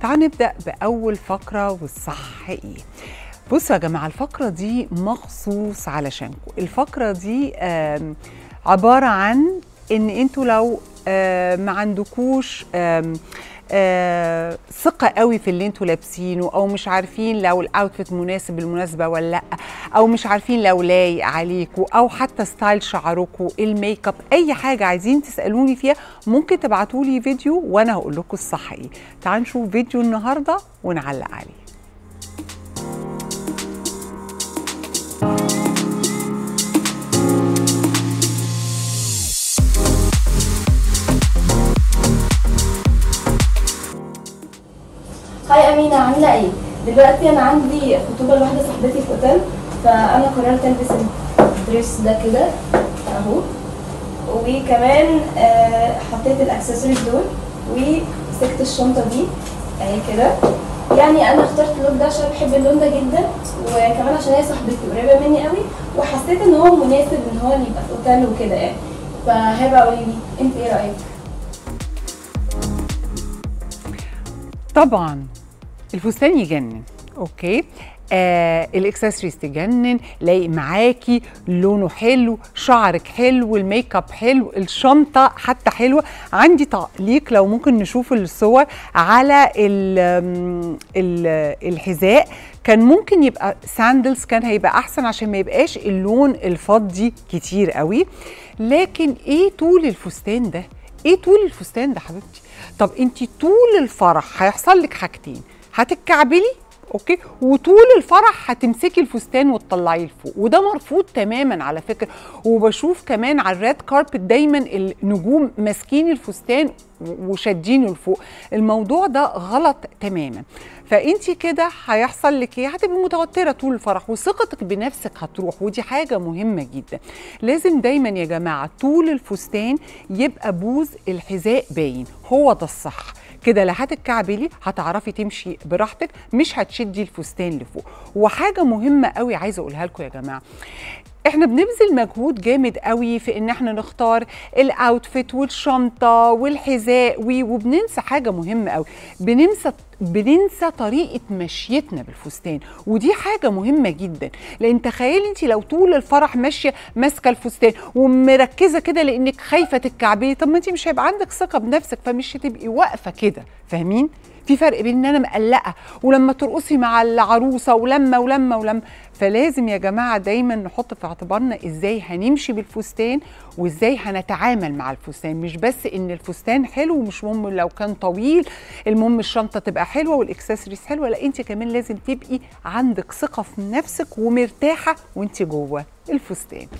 تعالوا نبدأ بأول فقرة والصح إيه؟ بصوا يا جماعة، الفقرة دي مخصوص علشانكم. الفقرة دي عبارة عن إن أنتوا لو ما عندكوش ثقة قوي في اللي انتوا لابسينه، او مش عارفين لو الاوتفيت مناسب بالمناسبة ولا لا، او مش عارفين لو لايق عليكوا، او حتى ستايل شعركوا، الميك اب، اي حاجة عايزين تسألوني فيها ممكن تبعتولي فيديو وانا هقول لكم الصح ايه. تعالوا نشوف فيديو النهاردة ونعلق عليه. هاي أمينة، عاملة إيه؟ دلوقتي أنا عندي خطوبة لواحدة صاحبتي في أوتيل، فأنا قررت ألبس الدريس ده كده أهو، وكمان حطيت الأكسسوارز دول، ومسكت الشنطة دي أهي كده. يعني أنا اخترت اللون ده عشان بحب اللون ده جدا، وكمان عشان هي صاحبتي قريبة مني قوي، وحسيت إن هو مناسب إن هو يبقى في أوتيل وكده يعني. فهبقى قولي لي أنت إيه رأيك؟ طبعا الفستان يجنن، اوكي، الاكسسوارز تجنن، لايق معاكي، لونه حلو، شعرك حلو، الميك اب حلو، الشنطه حتى حلوه. عندي تعليق لو ممكن نشوف الصور على الحذاء، كان ممكن يبقى ساندلز، كان هيبقى احسن عشان ما يبقاش اللون الفضي كتير قوي. لكن ايه طول الفستان ده؟ ايه طول الفستان ده حبيبتي؟ طب انتي طول الفرح هيحصل لك حاجتين، هتتكعبلي اوكي، وطول الفرح هتمسكي الفستان وتطلعيه لفوق، وده مرفوض تماما على فكره. وبشوف كمان على الريد كاربت دايما النجوم ماسكين الفستان وشادينه لفوق، الموضوع ده غلط تماما. فانتي كده هيحصل لك ايه؟ هتبقي متوتره طول الفرح، وثقتك بنفسك هتروح، ودي حاجه مهمه جدا. لازم دايما يا جماعه طول الفستان يبقى بوز الحذاء باين، هو ده الصح كده. لا هتتكعبلي، هتعرفي تمشي براحتك، مش هتشدي الفستان لفوق. وحاجه مهمه قوي عايزه اقولها لكم يا جماعه، احنا بنبذل مجهود جامد قوي في ان احنا نختار الاوتفيت والشنطه والحذاء، وبننسى حاجه مهمه قوي، بننسى طريقه مشيتنا بالفستان، ودي حاجه مهمه جدا. لان تخيلي انت لو طول الفرح ماشيه ماسكه الفستان ومركزه كده لانك خايفه تتكعبلي، طب ما انت مش هيبقى عندك ثقه بنفسك، فمش هتبقي واقفه كده. فاهمين؟ في فرق بين ان انا مقلقه ولما ترقصي مع العروسه ولما ولما ولما. فلازم يا جماعه دايما نحط في اعتبارنا ازاي هنمشي بالفستان، وازاي هنتعامل مع الفستان. مش بس ان الفستان حلو ومش مهم لو كان طويل، المهم الشنطه تبقى حلوه والاكسسوارز حلوه، لا انت كمان لازم تبقي عندك ثقه في نفسك ومرتاحه وانت جوه الفستان.